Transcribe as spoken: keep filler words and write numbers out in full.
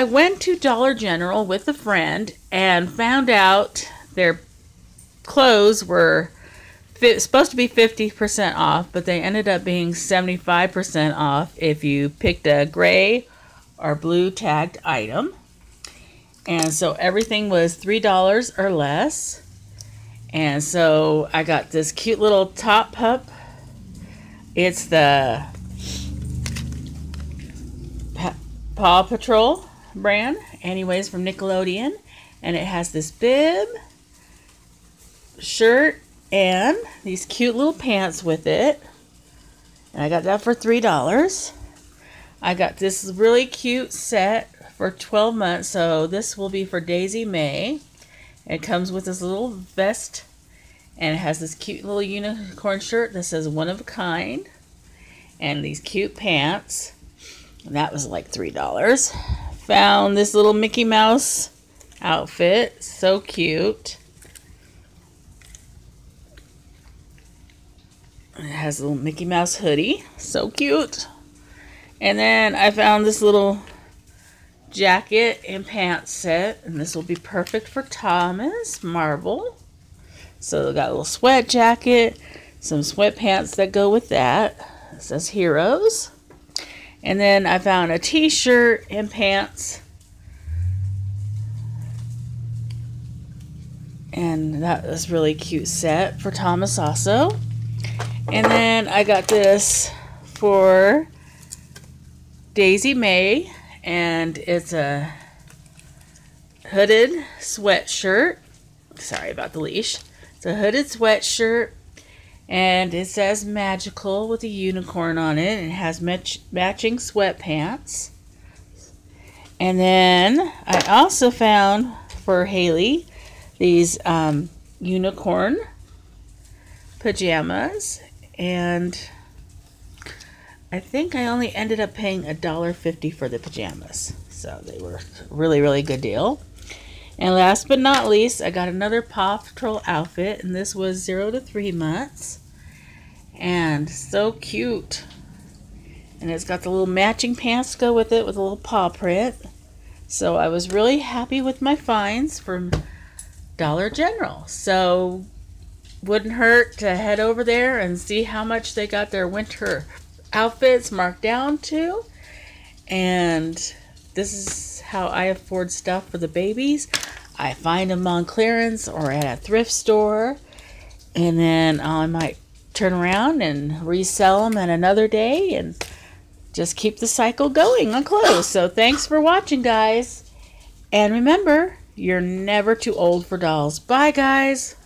I went to Dollar General with a friend and found out their clothes were supposed to be fifty percent off, but they ended up being seventy-five percent off if you picked a gray or blue tagged item. And so everything was three dollars or less. And so I got this cute little top pup. It's the pa Paw Patrol brand, anyways, from Nickelodeon. And it has this bib, shirt, and these cute little pants with it. And I got that for three dollars. I got this really cute set for twelve months, so this will be for Daisy May. It comes with this little vest, and it has this cute little unicorn shirt that says one of a kind, and these cute pants. And that was like three dollars. Found this little Mickey Mouse outfit, so cute. It has a little Mickey Mouse hoodie, so cute. And then I found this little jacket and pants set, and this will be perfect for Thomas Marvel. So they got a little sweat jacket, some sweatpants that go with that. It says Heroes. And then I found a t-shirt and pants, and that was really cute set for Thomas also. And then I got this for Daisy May, and it's a hooded sweatshirt. Sorry about the leash. It's a hooded sweatshirt, and it says magical with a unicorn on it, and it has match matching sweatpants. And then I also found for Haley these um, unicorn pajamas, and I think I only ended up paying a dollar fifty for the pajamas. So they were a really, really good deal. And last but not least, I got another Paw Patrol outfit, and this was zero to three months. And so cute. And it's got the little matching pants to go with it with a little paw print. So I was really happy with my finds from Dollar General. So wouldn't hurt to head over there and see how much they got their winter outfits marked down to. And this is how I afford stuff for the babies. I find them on clearance or at a thrift store, and then I might turn around and resell them at another day, and just keep the cycle going on clothes. So thanks for watching, guys, and remember, you're never too old for dolls. Bye, guys.